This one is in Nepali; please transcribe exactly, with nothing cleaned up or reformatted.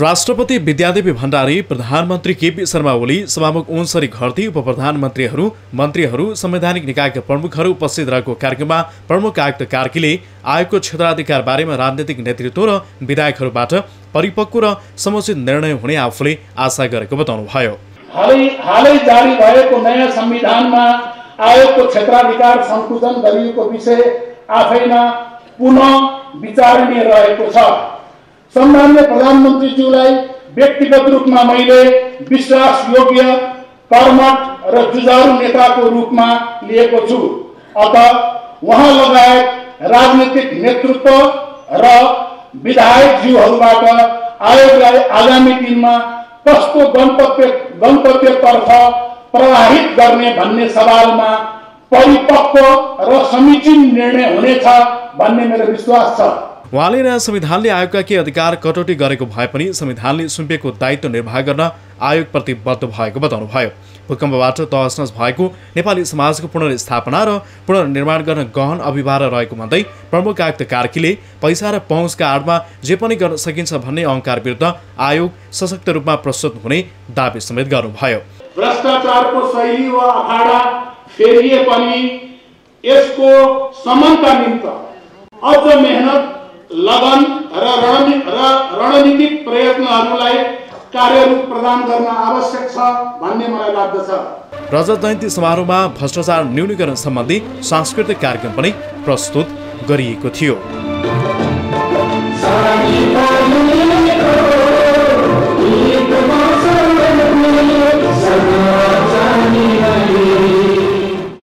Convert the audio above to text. राष्ट्रपति विद्यादेवी भंडारी, प्रधानमन्त्री केपी शर्मा ओली, सभामुख ओन्सरी घर्ती, उपप्रधानमन्त्रीहरू, मन्त्रीहरू, संवैधानिक निकायका प्रमुखहरू उपस्थित रहेको कार्यक्रममा प्रमुख आयुक्त कार्कीले आयोगको क्षेत्राधिकार बारेमा राजनीतिक नेतृत्व र विधायकहरूबाट परिपक्व र समुचित निर्णय हुने आफूले आशा गरेको बताउनुभयो। हालै जारी भएको नयाँ संविधानमा आयोगको क्षेत्राधिकार संकुचन गरिएको विषय आफैमा पुनः विचारणीय रहेको छ। सम्मान्य प्रधानमन्त्रीज्यूलाई व्यक्तिगत रूपमा मैले विश्वास योग्य, कर्मठ र जुझारु नेताको रूपमा लिएको छु। अतः उहाँ लगायत राजनीतिक नेतृत्व र विधायकज्यूहरूबाट आयोगलाई आगामी दिनमा कस्तो गन्तव्य गन्तव्यतर्फ प्रवाहित गर्ने भन्ने सवालमा परिपक्व र समीचीन निर्णय हुनेछ भन्ने मेरो विश्वास छ। उहाँले नयाँ संविधानले आयोगका केही अधिकार कटौती गरेको भए पनि संविधानले सुम्पेको दायित्व निर्वाह गर्न आयोग प्रतिबद्ध भएको बताउनुभयो। भूकम्पबाट तहसनहस भएको नेपाली समाजको पुनर्स्थापना र पुनर्निर्माण गर्न गहन अभिभार रहेको भन्दै प्रमुख आयुक्त कार्कीले पैसा र पहुँचका आडमा जे पनि गर्न सकिन्छ भन्ने अहंकार विरुद्ध आयोग सशक्त रूपमा प्रस्तुत हुने दावी समेत गर्नुभयो। भ्रष्टाचारको शैली वा आधाडा फेरिए पनि यसको समनका निम्ति अझ मेहनत, लगन र रणनीतिक प्रयत्नहरूलाई कार्यरूप प्रदान गर्न आवश्यक छ भन्ने मलाई लाग्दछ। रजत जयन्ती समारोहमा भ्रष्टाचार न्यूनीकरण सम्बन्धी सांस्कृतिक कार्यक्रम पनि प्रस्तुत गरिएको थियो।